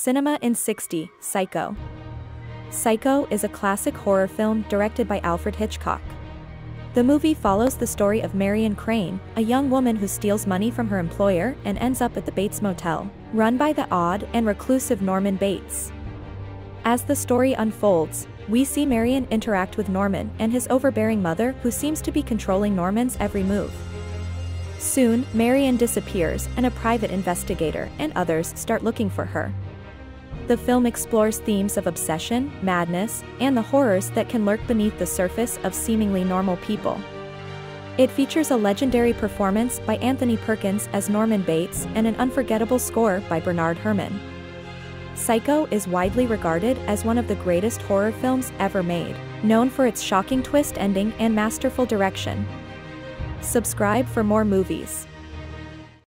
Cinema in 60, Psycho. Psycho is a classic horror film directed by Alfred Hitchcock. The movie follows the story of Marion Crane, a young woman who steals money from her employer and ends up at the Bates Motel, run by the odd and reclusive Norman Bates. As the story unfolds, we see Marion interact with Norman and his overbearing mother, who seems to be controlling Norman's every move. Soon, Marion disappears, and a private investigator and others start looking for her. The film explores themes of obsession, madness, and the horrors that can lurk beneath the surface of seemingly normal people. It features a legendary performance by Anthony Perkins as Norman Bates and an unforgettable score by Bernard Herrmann. Psycho is widely regarded as one of the greatest horror films ever made, known for its shocking twist ending and masterful direction. Subscribe for more movies.